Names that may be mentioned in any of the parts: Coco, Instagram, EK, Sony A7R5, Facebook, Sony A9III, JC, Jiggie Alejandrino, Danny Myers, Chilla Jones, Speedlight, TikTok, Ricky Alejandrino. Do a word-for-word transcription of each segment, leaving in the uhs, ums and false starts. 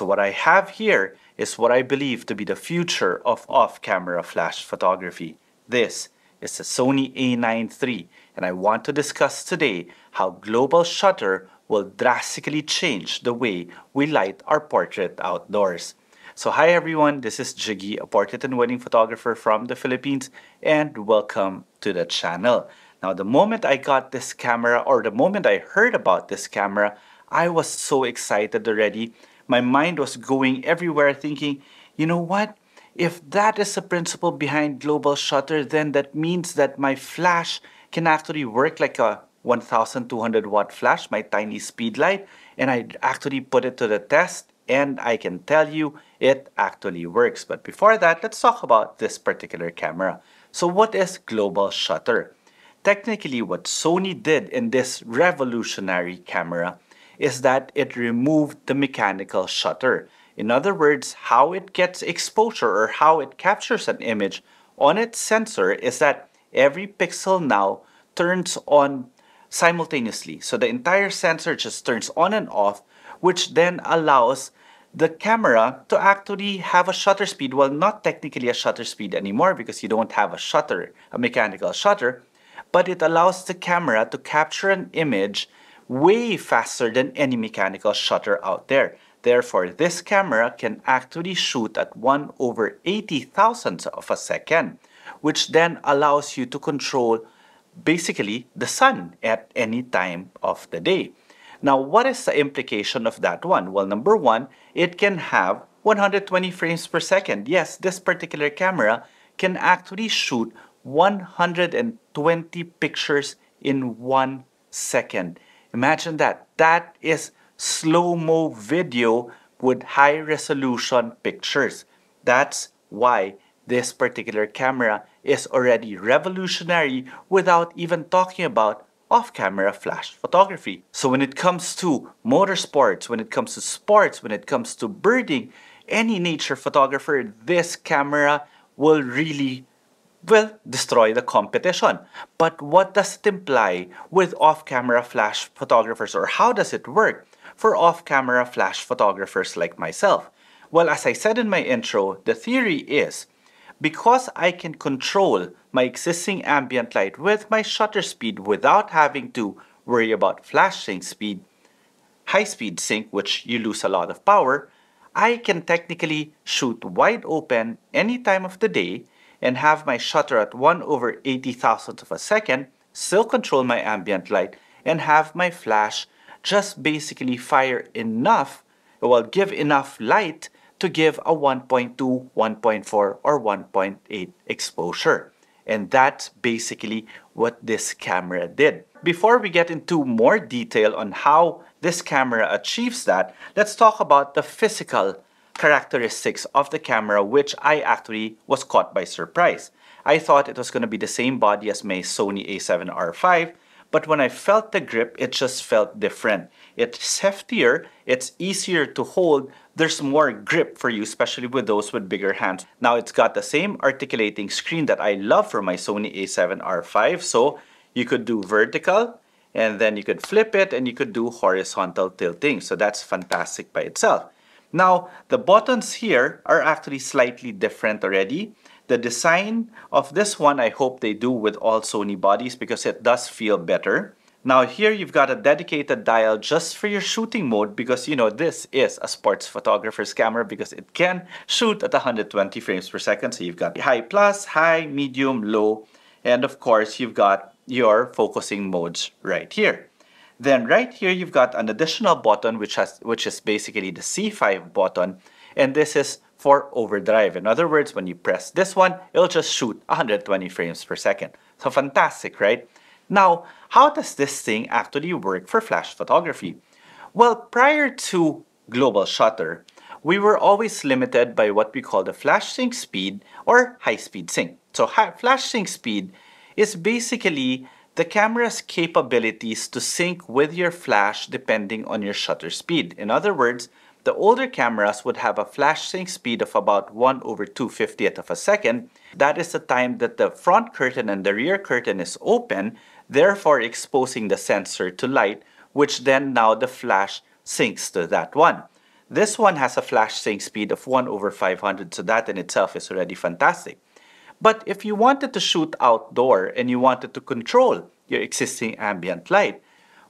So what I have here is what I believe to be the future of off-camera flash photography. This is the Sony A nine three, and I want to discuss today how global shutter will drastically change the way we light our portrait outdoors. So hi everyone, this is Jiggy, a portrait and wedding photographer from the Philippines, and welcome to the channel. Now the moment I got this camera, or the moment I heard about this camera, I was so excited already. My mind was going everywhere thinking, you know what? If that is the principle behind global shutter, then that means that my flash can actually work like a one thousand two hundred watt flash, my tiny Speedlight, and I actually put it to the test, and I can tell you it actually works. But before that, let's talk about this particular camera. So what is global shutter? Technically, what Sony did in this revolutionary camera is that it removed the mechanical shutter. In other words, how it gets exposure or how it captures an image on its sensor is that every pixel now turns on simultaneously. So the entire sensor just turns on and off, which then allows the camera to actually have a shutter speed. Well, not technically a shutter speed anymore because you don't have a shutter, a mechanical shutter, but it allows the camera to capture an image way faster than any mechanical shutter out there. Therefore, this camera can actually shoot at one over eighty thousandths of a second, which then allows you to control basically the sun at any time of the day. Now, what is the implication of that one? Well, number one, it can have one hundred twenty frames per second. Yes, this particular camera can actually shoot one hundred twenty pictures in one second. Imagine that. That is slow-mo video with high-resolution pictures. That's why this particular camera is already revolutionary without even talking about off-camera flash photography. So when it comes to motorsports, when it comes to sports, when it comes to birding, any nature photographer, this camera will really will destroy the competition. But what does it imply with off-camera flash photographers, or how does it work for off-camera flash photographers like myself? Well, as I said in my intro, the theory is because I can control my existing ambient light with my shutter speed without having to worry about flash sync speed, high-speed sync, which you lose a lot of power, I can technically shoot wide open any time of the day and have my shutter at one over eighty thousandths of a second, still control my ambient light, and have my flash just basically fire enough, well, give enough light to give a one point two, one point four, or one point eight exposure. And that's basically what this camera did. Before we get into more detail on how this camera achieves that, let's talk about the physical characteristics of the camera, which I actually was caught by surprise. I thought it was going to be the same body as my Sony A seven R five, but when I felt the grip, it just felt different. It's heftier, it's easier to hold, there's more grip for you, especially with those with bigger hands. Now it's got the same articulating screen that I love for my Sony A seven R five, so you could do vertical, and then you could flip it, and you could do horizontal tilting, so that's fantastic by itself. Now, the buttons here are actually slightly different already. The design of this one, I hope they do with all Sony bodies because it does feel better. Now here you've got a dedicated dial just for your shooting mode because, you know, this is a sports photographer's camera because it can shoot at one hundred twenty frames per second. So you've got high plus, high, medium, low, and of course you've got your focusing modes right here. Then right here, you've got an additional button, which has, which is basically the C five button. And this is for overdrive. In other words, when you press this one, it'll just shoot one hundred twenty frames per second. So fantastic, right? Now, how does this thing actually work for flash photography? Well, prior to global shutter, we were always limited by what we call the flash sync speed or high speed sync. So high, flash sync speed is basically the camera's capabilities to sync with your flash depending on your shutter speed. In other words, the older cameras would have a flash sync speed of about one over two fiftieth of a second. That is the time that the front curtain and the rear curtain is open, therefore exposing the sensor to light, which then now the flash syncs to that one. This one has a flash sync speed of one over five hundred, so that in itself is already fantastic. But if you wanted to shoot outdoor and you wanted to control your existing ambient light,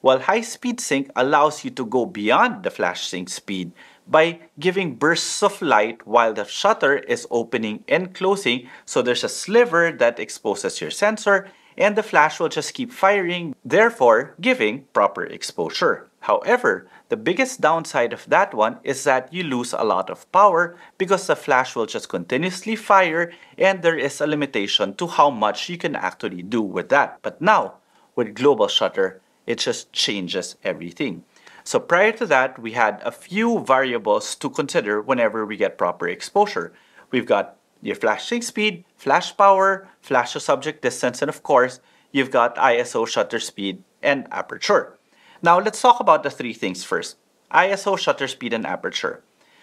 well, high speed sync allows you to go beyond the flash sync speed by giving bursts of light while the shutter is opening and closing, so there's a sliver that exposes your sensor and the flash will just keep firing, therefore giving proper exposure. However, the biggest downside of that one is that you lose a lot of power because the flash will just continuously fire and there is a limitation to how much you can actually do with that. But now, with global shutter, it just changes everything. So prior to that, we had a few variables to consider whenever we get proper exposure. We've got your flash sync speed, flash power, flash to subject distance, and of course, you've got I S O, shutter speed, and aperture. Now let's talk about the three things first. I S O, shutter speed, and aperture.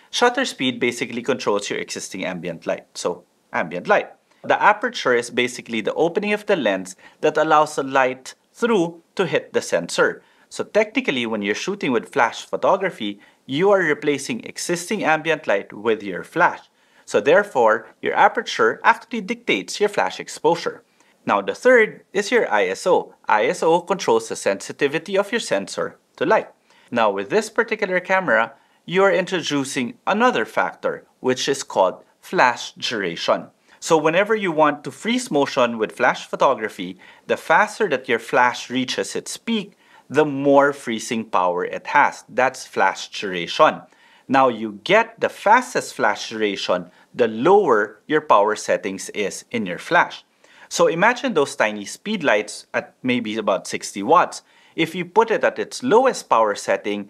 Shutter speed basically controls your existing ambient light, so ambient light. The aperture is basically the opening of the lens that allows the light through to hit the sensor. So technically, when you're shooting with flash photography, you are replacing existing ambient light with your flash. So therefore, your aperture actually dictates your flash exposure. Now the third is your I S O. I S O controls the sensitivity of your sensor to light. Now with this particular camera, you are introducing another factor, which is called flash duration. So whenever you want to freeze motion with flash photography, the faster that your flash reaches its peak, the more freezing power it has. That's flash duration. Now you get the fastest flash duration the lower your power settings is in your flash. So imagine those tiny speed lights at maybe about sixty watts. If you put it at its lowest power setting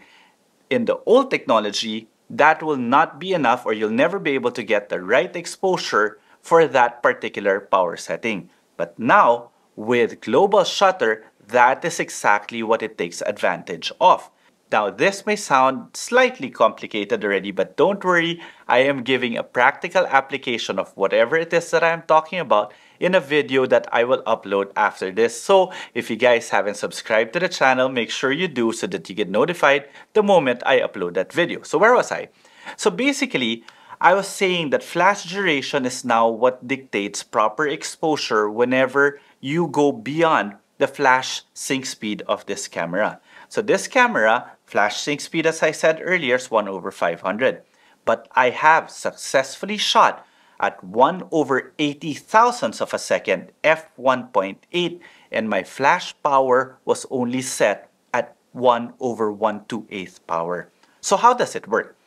in the old technology, that will not be enough, or you'll never be able to get the right exposure for that particular power setting. But now with global shutter, that is exactly what it takes advantage of. Now this may sound slightly complicated already, but don't worry, I am giving a practical application of whatever it is that I am talking about in a video that I will upload after this. So if you guys haven't subscribed to the channel, make sure you do so that you get notified the moment I upload that video. So where was I? So basically, I was saying that flash duration is now what dictates proper exposure whenever you go beyond the flash sync speed of this camera. So this camera, flash sync speed, as I said earlier, is one over five hundred. But I have successfully shot at one over eighty thousandths of a second, f one point eight, and my flash power was only set at one over one two eighth power. So how does it work?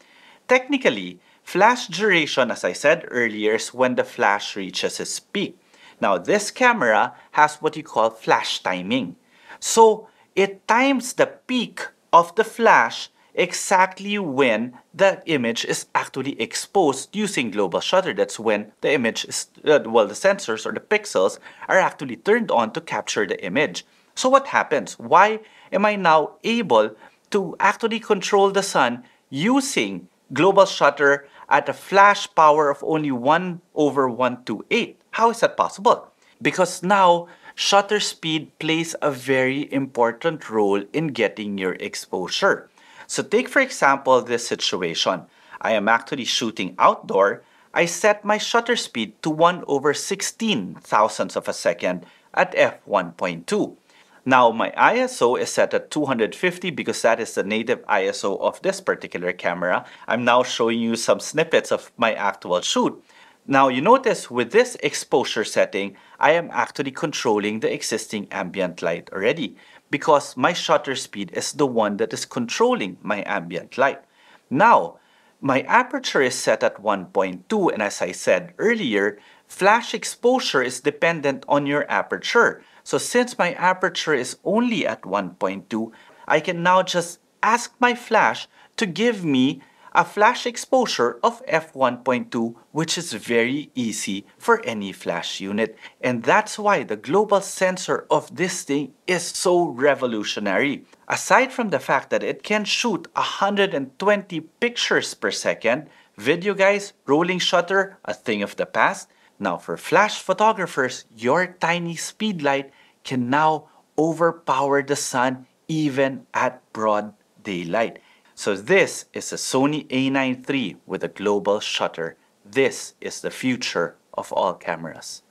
Technically, flash duration, as I said earlier, is when the flash reaches its peak. Now this camera has what you call flash timing. So it times the peak of the flash exactly when the image is actually exposed using global shutter. That's when the image is, uh, well, the sensors or the pixels are actually turned on to capture the image. So what happens? Why am I now able to actually control the sun using global shutter at a flash power of only one over one two eight? How is that possible? Because now shutter speed plays a very important role in getting your exposure. So take for example this situation. I am actually shooting outdoor. I set my shutter speed to one over sixteen thousandths of a second at f one point two. Now my I S O is set at two hundred fifty because that is the native I S O of this particular camera. I'm now showing you some snippets of my actual shoot. Now you notice with this exposure setting, I am actually controlling the existing ambient light already because my shutter speed is the one that is controlling my ambient light. Now, my aperture is set at one point two, and as I said earlier, flash exposure is dependent on your aperture. So since my aperture is only at one point two, I can now just ask my flash to give me a flash exposure of f one point two, which is very easy for any flash unit. And that's why the global sensor of this thing is so revolutionary. Aside from the fact that it can shoot one hundred twenty pictures per second, video guys, rolling shutter, a thing of the past. Now for flash photographers, your tiny speedlight can now overpower the sun even at broad daylight. So this is the Sony A nine three with a global shutter. This is the future of all cameras.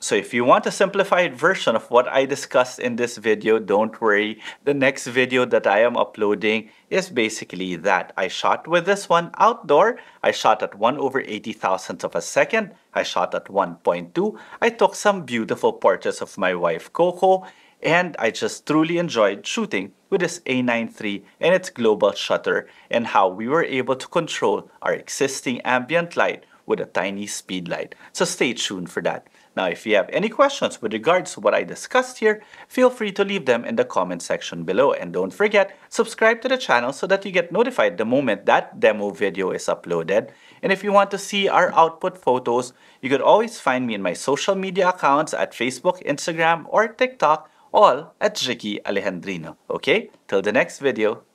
So if you want a simplified version of what I discussed in this video, don't worry. The next video that I am uploading is basically that. I shot with this one outdoor. I shot at one over eighty thousandths of a second. I shot at one point two. I took some beautiful portraits of my wife Coco. And I just truly enjoyed shooting with this A nine three and its global shutter and how we were able to control our existing ambient light with a tiny speed light. So stay tuned for that. Now, if you have any questions with regards to what I discussed here, feel free to leave them in the comment section below. And don't forget, subscribe to the channel so that you get notified the moment that demo video is uploaded. And if you want to see our output photos, you could always find me in my social media accounts at Facebook, Instagram, or TikTok, all at Ricky Alejandrino. Okay, till the next video.